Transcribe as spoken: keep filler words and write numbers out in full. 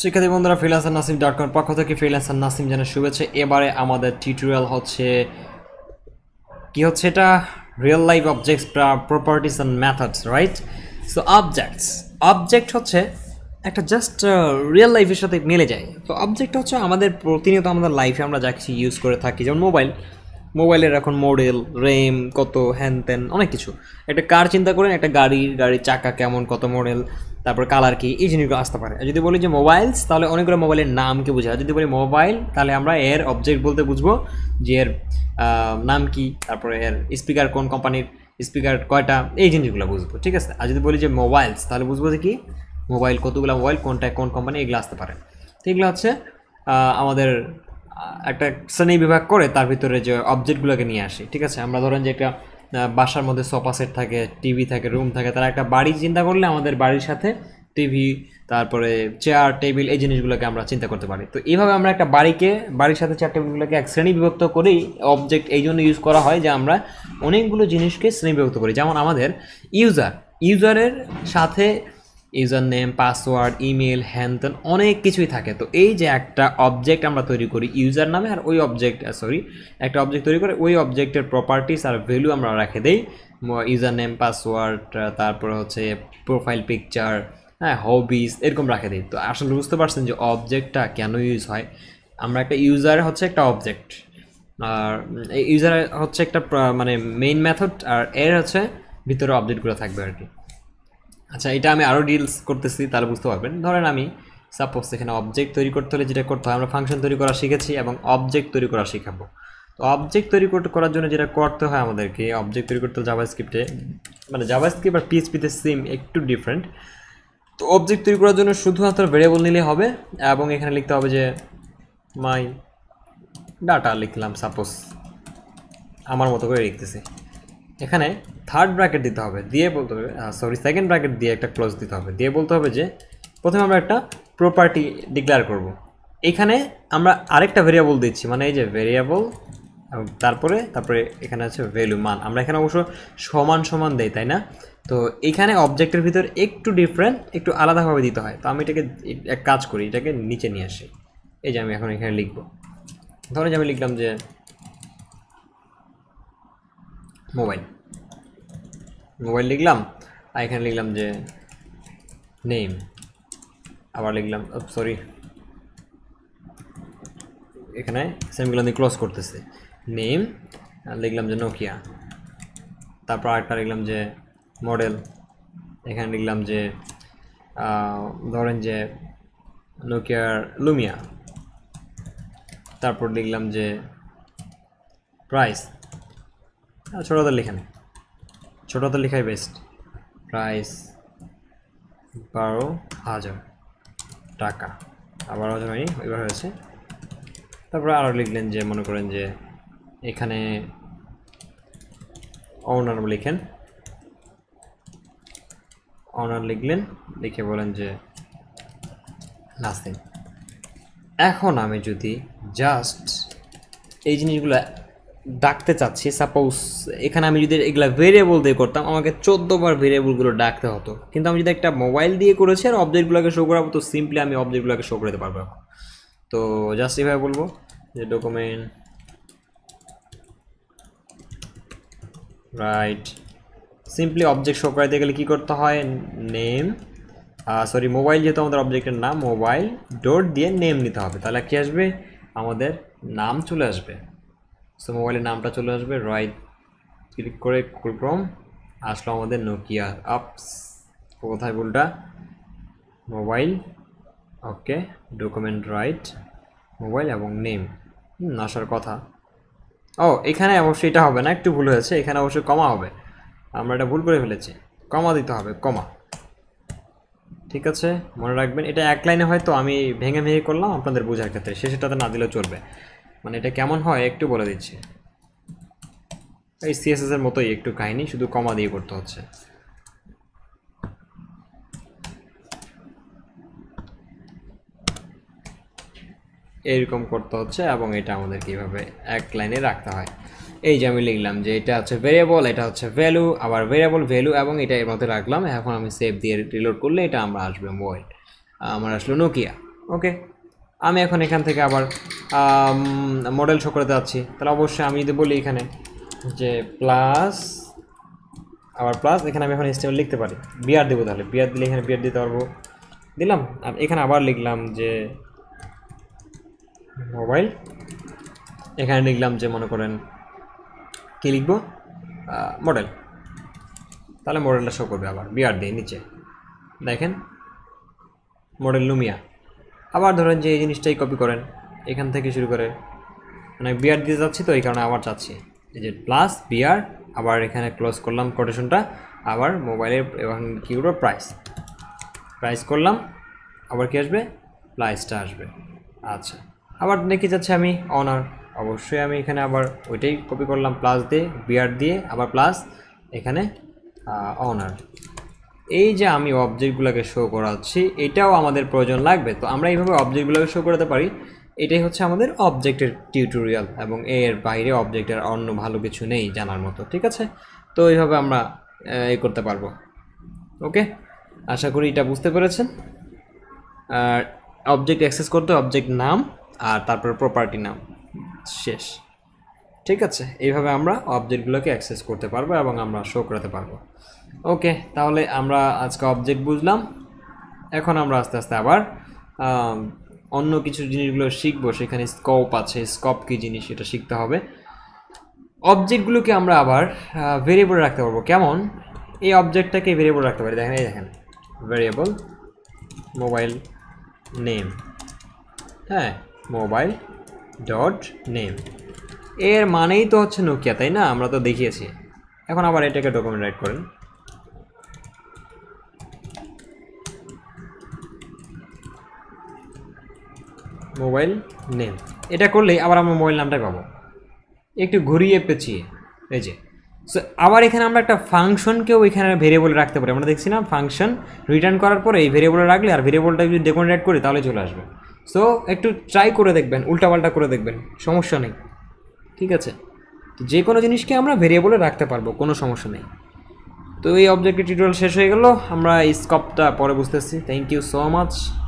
শিক্ষার্থী বন্ধুরা freelancer Nasim dot com পক্ষ থেকে ফ্রিল্যান্সার নাসিম জানা শুভেচ্ছা। এবারে আমাদের টিউটোরিয়াল হচ্ছে কি হচ্ছে এটা real life objects properties and methods, right? So objects object হচ্ছে একটা জাস্ট রিয়েল লাইফের সাথে মিলে যায়। তো অবজেক্ট হচ্ছে আমাদের প্রতিনিয়ত আমাদের লাইফে আমরা যা কিছু ইউজ করে থাকি, যেমন মোবাইল মোবাইলের এখন মডেল, রেম কত, হ্যান ত্যান অনেক কিছু। একটা কার চিন্তা করেন, একটা গাড়ির গাড়ির চাকা কেমন, কত মডেল, তারপর কালার কী, এই জিনিসগুলো আসতে পারে। যদি বলি যে মোবাইলস, তাহলে অনেকগুলো মোবাইলের নামকে বোঝায়। যদি বলি মোবাইল, তাহলে আমরা এর অবজেক্ট বলতে বুঝবো যে এর নাম কী, তারপরে এর স্পিকার কোন কোম্পানির, স্পিকার কয়টা, এই জিনিসগুলো বুঝবো, ঠিক আছে? আর যদি বলি যে মোবাইলস, তাহলে বুঝবো যে কি মোবাইল কতগুলো, মোবাইল কোনটা কোন কোম্পানি, এগুলো আসতে পারে। তো এগুলো হচ্ছে আমাদের একটা শ্রেণী বিভাগ করে তার ভিতরে যে অবজেক্টগুলোকে নিয়ে আসি, ঠিক আছে? আমরা ধরেন যে একটা বাসার মধ্যে সোফা সেট থাকে, টিভি থাকে, রুম থাকে, তারা একটা বাড়ি চিন্তা করলে আমাদের বাড়ির সাথে টিভি, তারপরে চেয়ার টেবিল, এই জিনিসগুলোকে আমরা চিন্তা করতে পারি। তো এইভাবে আমরা একটা বাড়িকে, বাড়ির সাথে চেয়ার টেবিলগুলোকে এক শ্রেণী বিভক্ত করেই অবজেক্ট এই জন্য ইউজ করা হয় যে আমরা অনেকগুলো জিনিসকে শ্রেণী বিভক্ত করি। যেমন আমাদের ইউজার, ইউজারের সাথে ইউজার নেম, পাসওয়ার্ড, ইমেল, হ্যান ত্যান অনেক কিছুই থাকে। তো এই যে একটা অবজেক্ট আমরা তৈরি করি ইউজার নামে, আর ওই অবজেক্ট সরি একটা অবজেক্ট তৈরি করে ওই অবজেক্টের প্রপার্টিস আর ভ্যালু আমরা রেখে দিই। ইউজার নেম, পাসওয়ার্ড, তারপরে হচ্ছে প্রোফাইল পিকচার, হ্যাঁ হবিস, এরকম রাখে দিই। তো আসলে বুঝতে পারছেন যে অবজেক্টটা কেন ইউজ হয়। আমরা একটা ইউজার হচ্ছে একটা অবজেক্ট, আর ইউজার হচ্ছে একটা মানে মেইন মেথড, আর এর হচ্ছে ভিতরে অবজেক্টগুলো থাকবে আর কি। আচ্ছা, এটা আমি আরও ডিলস করতেছি, তাহলে বুঝতে পারবেন। ধরেন আমি সাপোজ এখানে অবজেক্ট তৈরি করতে হলে যেটা করতে হয়, আমরা ফাংশন তৈরি করা শিখেছি এবং অবজেক্ট তৈরি করা শিখাবো। তো অবজেক্ট তৈরি করার জন্য যেটা করতে হয় আমাদেরকে, অবজেক্ট তৈরি করতে জাভাস্ক্রিপ্টে, মানে জাভাস্ক্রিপ্ট আর পিএইচপিতে সিম একটু ডিফারেন্ট। তো অবজেক্ট তৈরি করার জন্য শুধুমাত্র ভেরিয়েবল নিলে হবে, এবং এখানে লিখতে হবে যে মাই ডাটা লিখলাম, সাপোজ আমার মতো করে লিখতেছি। এখানে থার্ড ব্র্যাকেট দিতে হবে, দিয়ে বলতে হবে সরি সেকেন্ড ব্র্যাকেট দিয়ে একটা ক্লোজ দিতে হবে, দিয়ে বলতে হবে যে প্রথমে আমরা একটা প্রপার্টি ডিক্লেয়ার করব। এখানে আমরা আরেকটা ভেরিয়েবল দিচ্ছি, মানে এই যে ভেরিয়েবল, তারপরে তারপরে এখানে আছে ভ্যালু মান। আমরা এখানে অবশ্য সমান সমান দেই, তাই না? তো এখানে অবজেক্টের ভিতর একটু ডিফারেন্ট, একটু আলাদাভাবে দিতে হয়। তো আমি এটাকে এক কাজ করি, এটাকে নিচে নিয়ে আসি। এই যে আমি এখন এখানে লিখব, ধরে যে আমি লিখলাম যে মোবাইল মোবাইল লিখলাম, আর এখানে লিখলাম যে নেম, আবার লিখলাম সরি এখানে সেমগুলো দিয়ে ক্লোজ করতেছে, নেম লিখলাম যে নোকিয়া, তারপর আরেকটা লিখলাম যে মডেল, এখানে লিখলাম যে ধরেন যে নোকিয়ার লুমিয়া, তারপর লিখলাম যে প্রাইস, ছোটো হাতের লেখা নেই, ছোটো হাতের লেখাই বেস্ট, প্রাইস বারো হাজার টাকা, বারো হাজার হয়নি এবার হয়েছে। তারপরে আরও লিখলেন যে মনে করেন যে এখানে অনার লিখেন, অনার লিখলেন, লিখে বলেন যে নাসিম। এখন আমি যদি জাস্ট এই জিনিসগুলো ডাকতে চাচ্ছি, সাপোজ এখানে আমি যদি এগুলো ভেরিয়েবল দিয়ে করতাম, আমাকে চোদ্দোবার ভেরিয়েবলগুলো ডাকতে হতো। কিন্তু আমি যদি একটা মোবাইল দিয়ে করেছি আর অবজেক্টগুলোকে শো করাবো, তো সিম্পলি আমি অবজেক্টগুলোকে শো করতে পারবো। তো জাস্ট এভাবে বলবো যে document write, simply object show করাইতে গেলে কী করতে হয়, নেম সরি মোবাইল, যেহেতু আমাদের অবজেক্টের নাম মোবাইল ডট দিয়ে নেম নিতে হবে, তাহলে কী আসবে আমাদের নাম চলে আসবে। সো মোবাইলের নামটা চলে আসবে, রাইট ক্লিক করে ক্রম আসলো আমাদের নোকিয়া, আপস কোথায় ভুলটা, mobile, okay document write mobile এবং নেম আসার কথা। ও এখানে অবশ্যই এটা হবে না, একটু ভুল হয়েছে, এখানে অবশ্যই কমা হবে, আমরা এটা ভুল করে ফেলেছি, কমা দিতে হবে, কমা, ঠিক আছে? মনে রাখবেন এটা এক লাইনে হয়, তো আমি ভেঙে ভেঙে করলাম আপনাদের বোঝার ক্ষেত্রে, শেষেরটাতে না দিলেও চলবে। মানে এটা কেমন হয় একটু বলে দিচ্ছি, এই সিএসএস এর মতোই একটু কাহিনী, শুধু কমা দিয়ে করতে হচ্ছে। এইরকম করতে হচ্ছে এবং এটা আমাদের কীভাবে এক লাইনে রাখতে হয়। এই যে আমি লিখলাম যে এটা হচ্ছে ভেরিয়েবল, এটা হচ্ছে ভ্যালু, আবার ভেরিয়েবল ভ্যালু, এবং এটা এর মধ্যে রাখলাম। এখন আমি সেভ দিয়ে রিলোড করলে এটা আমরা আসবে মোবাইল, আমার আসলো নোকিয়া। ওকে আমি এখন এখান থেকে আবার মডেল শো করতে যাচ্ছি তাহলে অবশ্যই আমি যদি বলি এখানে যে প্লাস আবার প্লাস এখানে আমি এখন স্টেবল লিখতে পারি বিআর দেব তাহলে বিআর দিলে এখানে বিআর দিতে পারবো দিলাম আর এখানে আবার লিখলাম যে মোবাইল এখানে লিখলাম যে মনে করেন কি লিখব মডেল তাহলে মডেলটা শো করবে আবার বিআর দিয়ে নিচে দেখেন মডেল লুমিয়া আবার ধরেন যে এই জিনিসটাই কপি করেন এখান থেকে শুরু করে মানে বিআর দিয়ে যাচ্ছি তো এই কারণে আবার চাচ্ছি এই যে প্লাস বিআর আবার এখানে ক্লোজ করলাম কোটেশনটা আবার মোবাইলের এবং কী করবো প্রাইস প্রাইস করলাম আবার কি আসবে প্রাইসটা আসবে আচ্ছা আবার দেখি যাচ্ছে আমি অনার অবশ্যই আমি এখানে আবার ওইটাই কপি করলাম প্লাস দিয়ে বিআর দিয়ে আবার প্লাস এখানে অনার এই যে আমি অবজেক্টগুলোকে শো করাচ্ছি এটাও আমাদের প্রয়োজন লাগবে তো আমরা এইভাবে অবজেক্টগুলোকে শো করাতে পারি এটাই হচ্ছে আমাদের অবজেক্টের টিউটোরিয়াল এবং এর বাইরে অবজেক্টের অন্য ভালো কিছু নেই জানার মতো ঠিক আছে তো এইভাবে আমরা এই করতে পারবো ওকে আশা করি এটা বুঝতে পেরেছেন আর অবজেক্ট অ্যাক্সেস করতে অবজেক্ট নাম আর তারপরে প্রপার্টি নাম শেষ ঠিক আছে এইভাবে আমরা অবজেক্টগুলোকে অ্যাক্সেস করতে পারবো এবং আমরা শো করাতে পারবো ওকে তাহলে আমরা আজকে অবজেক্ট বুঝলাম এখন আমরা আস্তে আস্তে আবার অন্য কিছু জিনিসগুলো শিখবো সেখানে স্কোপ আছে স্কোপ কী জিনিস এটা শিখতে হবে অবজেক্টগুলোকে আমরা আবার ভেরিয়েবল রাখতে পারবো কেমন এই অবজেক্টটাকে ভেরিয়েবল রাখতে পারি দেখেন এই দেখেন ভেরিয়েবল মোবাইল নেম হ্যাঁ মোবাইল ডট নেম এর মানেই তো হচ্ছে নোকিয়া তাই না আমরা তো দেখিয়েছি এখন আবার এটাকে ডকুমেন্ট রাইট করেন মোবাইল নেম এটা করলে আবার আমরা মোবাইল নামটাই পাবো একটু ঘুরিয়ে পেঁচিয়ে এই যে সো আবার এখানে আমরা একটা ফাংশনকেও এখানে ভেরিয়েবলে রাখতে পারি আমরা দেখছিলাম ফাংশন রিটার্ন করার পরে এই ভেরিয়েবলে রাখলে আর ভেরিয়েবলটা যদি ডকুমেন্ট করি তাহলে চলে আসবে সো একটু ট্রাই করে দেখবেন উল্টাপাল্টা করে দেখবেন সমস্যা নেই ঠিক আছে যে কোনো জিনিসকে আমরা ভেরিয়েবলে রাখতে পারবো কোনো সমস্যা নেই তো এই অবজেক্টের টিউটোরিয়াল শেষ হয়ে গেল আমরা এই স্কোপটা পরে বুঝতেছি থ্যাংক ইউ সো মাচ